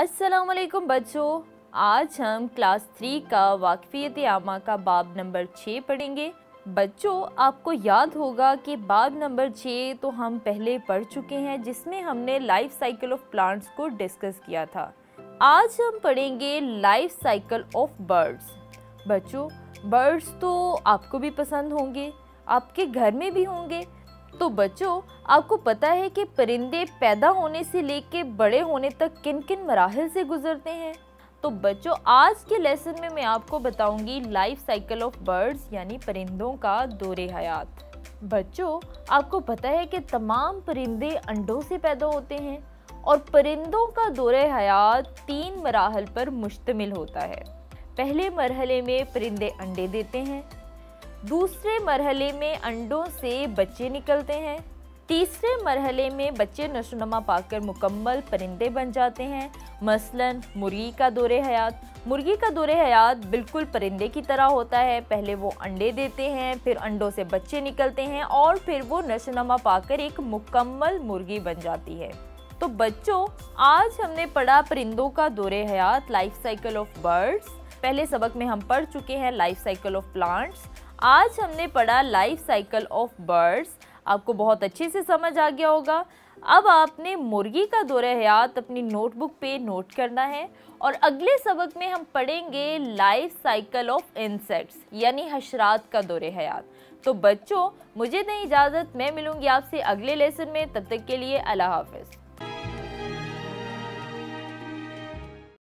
अस्सलामुअलैकुम बच्चों, आज हम क्लास 3 का वाक़फ़ियत आमा का बाब नंबर 6 पढ़ेंगे। बच्चों आपको याद होगा कि बाब नंबर 6 तो हम पहले पढ़ चुके हैं, जिसमें हमने लाइफ साइकिल ऑफ प्लांट्स को डिस्कस किया था। आज हम पढ़ेंगे लाइफ साइकिल ऑफ बर्ड्स। बच्चों बर्ड्स तो आपको भी पसंद होंगे, आपके घर में भी होंगे। तो बच्चों आपको पता है कि परिंदे पैदा होने से लेके बड़े होने तक किन किन मराहिल से गुजरते हैं। तो बच्चों आज के लेसन में मैं आपको बताऊंगी लाइफ साइकिल ऑफ बर्ड्स यानी परिंदों का दौरे हयात। बच्चों आपको पता है कि तमाम परिंदे अंडों से पैदा होते हैं और परिंदों का दौरे हयात 3 मराहल पर मुश्तमिल होता है। पहले मरहले में परिंदे अंडे देते हैं, दूसरे मरहले में अंडों से बच्चे निकलते हैं, तीसरे मरहले में बच्चे नशोनमा पाकर मुकम्मल परिंदे बन जाते हैं। मसलन मुर्गी का दौरे हयात, मुर्गी का दौरे हयात बिल्कुल परिंदे की तरह होता है। पहले वो अंडे देते हैं, फिर अंडों से बच्चे निकलते हैं और फिर वो नशोनमा पाकर एक मुकम्मल मुर्गी बन जाती है। तो बच्चों आज हमने पढ़ा परिंदों का दौरे हयात लाइफ साइकिल ऑफ बर्ड्स। पहले सबक में हम पढ़ चुके हैं लाइफ साइकिल ऑफ प्लांट्स, आज हमने पढ़ा लाइफ साइकिल ऑफ बर्ड्स। आपको बहुत अच्छे से समझ आ गया होगा। अब आपने मुर्गी का दौरे हयात अपनी नोटबुक पे नोट करना है और अगले सबक में हम पढ़ेंगे लाइफ साइकिल ऑफ इंसेक्ट्स यानी हशरात का दौरे हयात। तो बच्चों मुझे दें इजाज़त, मैं मिलूँगी आपसे अगले लेसन में। तब तक के लिए अल्लाह हाफ़िज़।